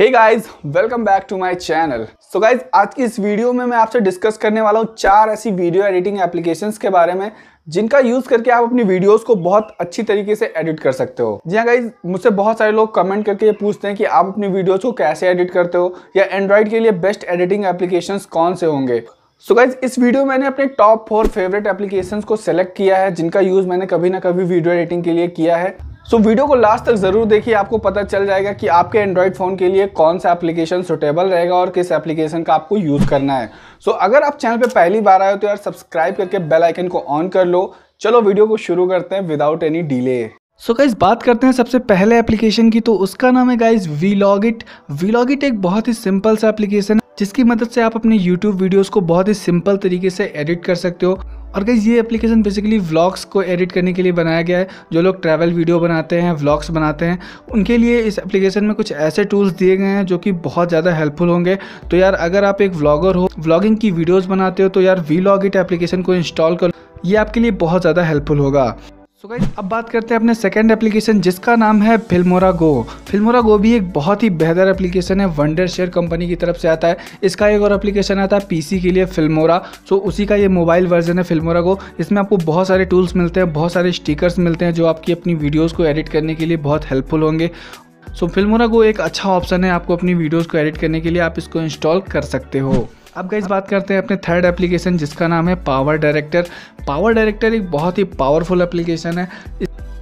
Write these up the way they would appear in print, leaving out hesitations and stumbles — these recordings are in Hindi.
Hey guys welcome back to my channel. So guys आज की इस वीडियो में मैं आपसे डिस्कस करने वाला हूँ 4 ऐसी वीडियो एडिटिंग एप्लीकेशंस के बारे में जिनका यूज करके आप अपनी वीडियोस को बहुत अच्छी तरीके से एडिट कर सकते हो। जी हाँ गाइज, मुझसे बहुत सारे लोग कमेंट करके ये पूछते हैं कि आप अपनी वीडियोस को कैसे एडिट करते हो या एंड्रॉइड के लिए बेस्ट एडिटिंग एप्लीकेशंस कौन से होंगे। सो गाइज इस वीडियो में मैंने अपने टॉप 4 फेवरेट एप्लीकेशंस को सेलेक्ट किया है जिनका यूज मैंने कभी ना कभी वीडियो एडिटिंग के लिए किया है। सो वीडियो को लास्ट तक जरूर देखिए, आपको पता चल जाएगा कि आपके एंड्रॉइड फ़ोन के लिए कौन सा एप्लीकेशन सुटेबल रहेगा और किस एप्लीकेशन का आपको यूज़ करना है। सो अगर आप चैनल पे पहली बार आए हो तो यार सब्सक्राइब करके बेल आइकन को ऑन कर लो। चलो वीडियो को शुरू करते हैं without any delay. So guys बात करते हैं सबसे पहले एप्लीकेशन की, तो उसका नाम है गाइज वीलॉगिट। वीलॉगिट एक बहुत ही सिंपल सा एप्लीकेशन है जिसकी मदद से आप अपने YouTube वीडियोस को बहुत ही सिंपल तरीके से एडिट कर सकते हो। और गाइस ये एप्लीकेशन बेसिकली व्लॉग्स को एडिट करने के लिए बनाया गया है। जो लोग ट्रैवल वीडियो बनाते हैं, व्लॉग्स बनाते हैं, उनके लिए इस एप्लीकेशन में कुछ ऐसे टूल्स दिए गए हैं जो कि बहुत ज़्यादा हेल्पफुल होंगे। तो यार अगर आप एक व्लॉगर हो, व्लॉगिंग की वीडियोज़ बनाते हो, तो यार वीलॉगिट एप्लीकेशन को इंस्टॉल करो, ये आपके लिए बहुत ज़्यादा हेल्पफुल होगा। सो गाइस अब बात करते हैं अपने सेकंड एप्लीकेशन जिसका नाम है फिल्मोरा गो। फिल्मोरा गो भी एक बहुत ही बेहतर एप्लीकेशन है, वंडरशेयर कंपनी की तरफ से आता है। इसका एक और एप्लीकेशन आता है पीसी के लिए फिल्मोरा, सो उसी का ये मोबाइल वर्जन है फिल्मोरा गो। इसमें आपको बहुत सारे टूल्स मिलते हैं, बहुत सारे स्टिकर्स मिलते हैं जो आपकी अपनी वीडियोज़ को एडिट करने के लिए बहुत हेल्पफुल होंगे। सो फिल्मोरा गो एक अच्छा ऑप्शन है आपको अपनी वीडियोज़ को एडिट करने के लिए, आप इसको इंस्टॉल कर सकते हो। अब गाइस बात करते हैं अपने थर्ड एप्लीकेशन जिसका नाम है पावर डायरेक्टर। पावर डायरेक्टर एक बहुत ही पावरफुल एप्लीकेशन है।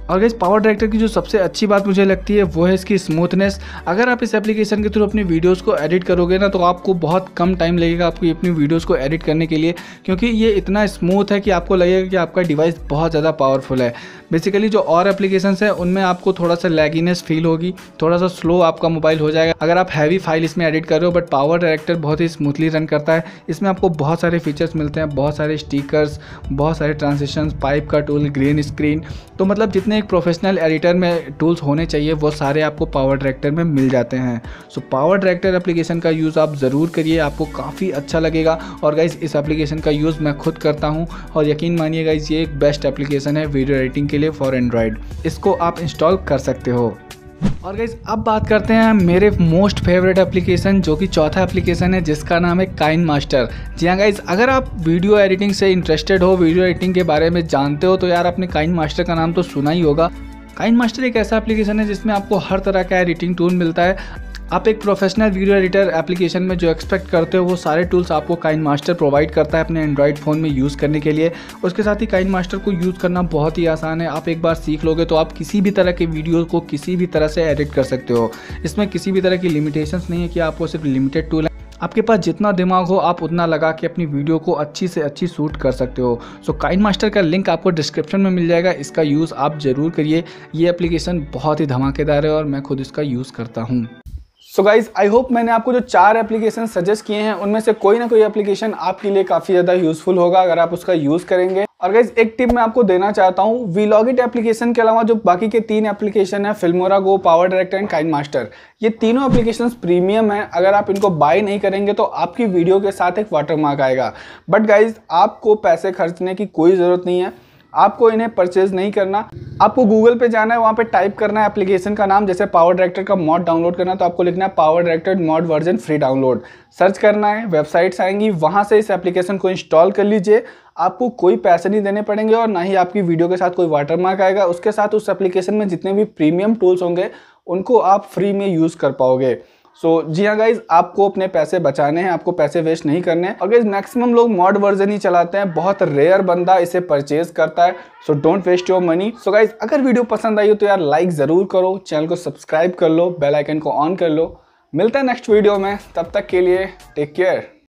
और गाइस पावर डायरेक्टर की जो सबसे अच्छी बात मुझे लगती है वो है इसकी स्मूथनेस। अगर आप इस एप्लीकेशन के थ्रू अपनी वीडियोस को एडिट करोगे ना तो आपको बहुत कम टाइम लगेगा आपको अपनी वीडियोस को एडिट करने के लिए, क्योंकि ये इतना स्मूथ है कि आपको लगेगा कि आपका डिवाइस बहुत ज़्यादा पावरफुल है। बेसिकली जो और एप्लीकेशंस हैं उनमें आपको थोड़ा सा लैगीनेस फील होगी, थोड़ा सा स्लो आपका मोबाइल हो जाएगा अगर आप हैवी फाइल इसमें एडिट कर रहे हो, बट पावर डायरेक्टर बहुत ही स्मूथली रन करता है। इसमें आपको बहुत सारे फीचर्स मिलते हैं, बहुत सारे स्टिकर्स, बहुत सारे ट्रांजिशंस, पाइप का टूल, ग्रीन स्क्रीन, तो मतलब जितने एक प्रोफेशनल एडिटर में टूल्स होने चाहिए वो सारे आपको पावर डायरेक्टर में मिल जाते हैं। सो पावर डायरेक्टर एप्लीकेशन का यूज़ आप ज़रूर करिए, आपको काफ़ी अच्छा लगेगा। और गाइस इस एप्लीकेशन का यूज़ मैं खुद करता हूं और यकीन मानिए गाइस ये एक बेस्ट एप्लीकेशन है वीडियो एडिटिंग के लिए फॉर एंड्रॉयड, इसको आप इंस्टॉल कर सकते हो। और गाइज अब बात करते हैं मेरे मोस्ट फेवरेट एप्लीकेशन जो कि चौथा एप्लीकेशन है जिसका नाम है काइनमास्टर। जी हाँ गाइज, अगर आप वीडियो एडिटिंग से इंटरेस्टेड हो, वीडियो एडिटिंग के बारे में जानते हो, तो यार आपने काइनमास्टर का नाम तो सुना ही होगा। काइनमास्टर एक ऐसा एप्लीकेशन है जिसमें आपको हर तरह का एडिटिंग टूल मिलता है। आप एक प्रोफेशनल वीडियो एडिटर एप्लीकेशन में जो एक्सपेक्ट करते हो वो सारे टूल्स आपको काइनमास्टर प्रोवाइड करता है अपने एंड्रॉयड फ़ोन में यूज़ करने के लिए। उसके साथ ही काइनमास्टर को यूज़ करना बहुत ही आसान है। आप एक बार सीख लोगे तो आप किसी भी तरह के वीडियो को किसी भी तरह से एडिट कर सकते हो। इसमें किसी भी तरह की लिमिटेशंस नहीं है कि आपको सिर्फ लिमिटेड टूल है, आपके पास जितना दिमाग हो आप उतना लगा के अपनी वीडियो को अच्छी से अच्छी शूट कर सकते हो। सो काइनमास्टर का लिंक आपको डिस्क्रिप्शन में मिल जाएगा, इसका यूज़ आप ज़रूर करिए। ये एप्लीकेशन बहुत ही धमाकेदार है और मैं खुद इसका यूज़ करता हूँ। सो गाइज आई होप मैंने आपको जो 4 एप्लीकेशन सजेस्ट किए हैं उनमें से कोई ना कोई एप्लीकेशन आपके लिए काफ़ी ज़्यादा यूजफुल होगा अगर आप उसका यूज़ करेंगे। और गाइज एक टिप मैं आपको देना चाहता हूँ, वीलॉगिट एप्लीकेशन के अलावा जो बाकी के 3 एप्लीकेशन है Filmora go, power director and KineMaster, ये तीनों एप्लीकेशंस प्रीमियम हैं। अगर आप इनको बाय नहीं करेंगे तो आपकी वीडियो के साथ एक वाटरमार्क आएगा, बट गाइज आपको पैसे खर्चने की कोई ज़रूरत नहीं है। आपको इन्हें परचेज नहीं करना, आपको गूगल पे जाना है, वहाँ पे टाइप करना है एप्लीकेशन का नाम, जैसे पावर डायरेक्टर का मॉड डाउनलोड करना है तो आपको लिखना है power director mod version free download, search करना है, वेबसाइट्स आएंगी, वहाँ से इस एप्लीकेशन को इंस्टॉल कर लीजिए। आपको कोई पैसे नहीं देने पड़ेंगे और ना ही आपकी वीडियो के साथ कोई वाटरमार्क आएगा। उसके साथ उस एप्लीकेशन में जितने भी प्रीमियम टूल्स होंगे उनको आप फ्री में यूज़ कर पाओगे। सो जी हाँ गाइज, आपको अपने पैसे बचाने हैं, आपको पैसे वेस्ट नहीं करने हैं। और गाइज मैक्सिमम लोग मॉड वर्जन ही चलाते हैं, बहुत रेयर बंदा इसे परचेज करता है। So don't waste your money. So guys अगर वीडियो पसंद आई हो तो यार लाइक ज़रूर करो, चैनल को सब्सक्राइब कर लो, बेल आइकन को ऑन कर लो। मिलते हैं नेक्स्ट वीडियो में, तब तक के लिए टेक केयर।